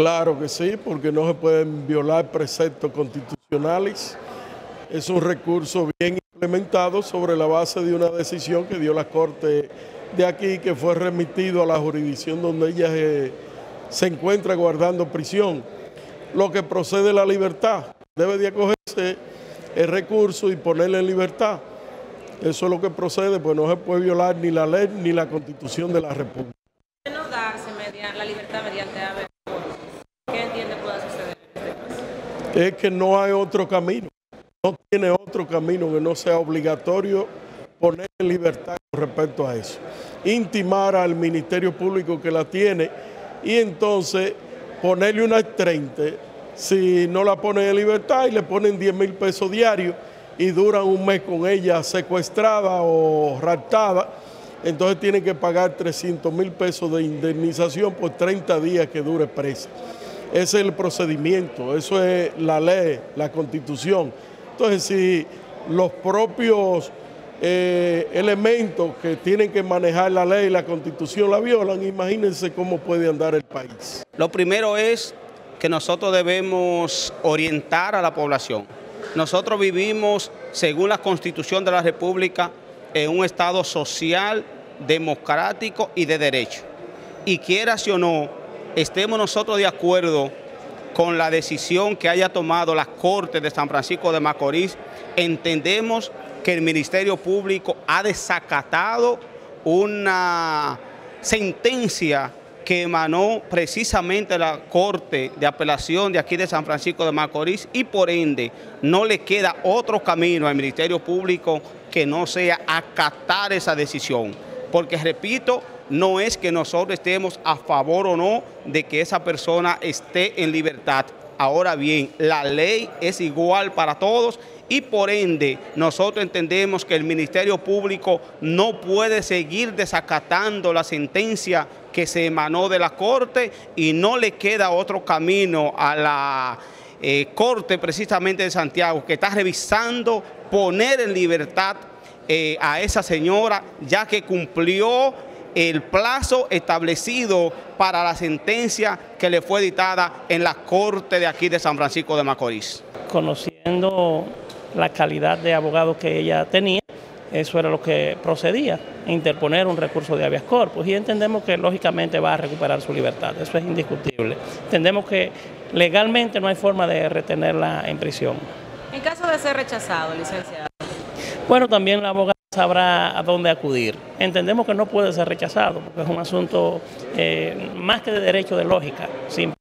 Claro que sí, porque no se pueden violar preceptos constitucionales. Es un recurso bien implementado sobre la base de una decisión que dio la Corte de aquí, que fue remitido a la jurisdicción donde ella se encuentra guardando prisión. Lo que procede a la libertad, debe de acogerse el recurso y ponerle en libertad. Eso es lo que procede, pues no se puede violar ni la ley ni la Constitución de la República. No darse la libertad mediante habeas corpus. ¿Qué entiende pueda suceder en este caso? Es que no hay otro camino. No tiene otro camino que no sea obligatorio poner en libertad con respecto a eso. Intimar al Ministerio Público que la tiene y entonces ponerle una astrente. Si no la ponen en libertad y le ponen 10.000 pesos diarios y duran un mes con ella secuestrada o raptada, entonces tienen que pagar 300.000 pesos de indemnización por 30 días que dure presa. Ese es el procedimiento, eso es la ley, la Constitución. Entonces, si los propios elementos que tienen que manejar la ley y la Constitución la violan, imagínense cómo puede andar el país. Lo primero es que nosotros debemos orientar a la población. Nosotros vivimos, según la Constitución de la República, en un Estado social, democrático y de derecho. Y quieras o no, estemos nosotros de acuerdo con la decisión que haya tomado la Corte de San Francisco de Macorís, entendemos que el Ministerio Público ha desacatado una sentencia que emanó precisamente la Corte de Apelación de aquí de San Francisco de Macorís y por ende no le queda otro camino al Ministerio Público que no sea acatar esa decisión. Porque, repito, no es que nosotros estemos a favor o no de que esa persona esté en libertad. Ahora bien, la ley es igual para todos y por ende nosotros entendemos que el Ministerio Público no puede seguir desacatando la sentencia que se emanó de la Corte y no le queda otro camino a la Corte precisamente de Santiago, que está revisando poner en libertad a esa señora, ya que cumplió el plazo establecido para la sentencia que le fue dictada en la Corte de aquí de San Francisco de Macorís. Conociendo la calidad de abogado que ella tenía, eso era lo que procedía, interponer un recurso de habeas corpus, y entendemos que lógicamente va a recuperar su libertad, eso es indiscutible. Entendemos que legalmente no hay forma de retenerla en prisión. En caso de ser rechazado, licenciado. Bueno, también la abogada sabrá a dónde acudir. Entendemos que no puede ser rechazado, porque es un asunto más que de derecho, de lógica, simple.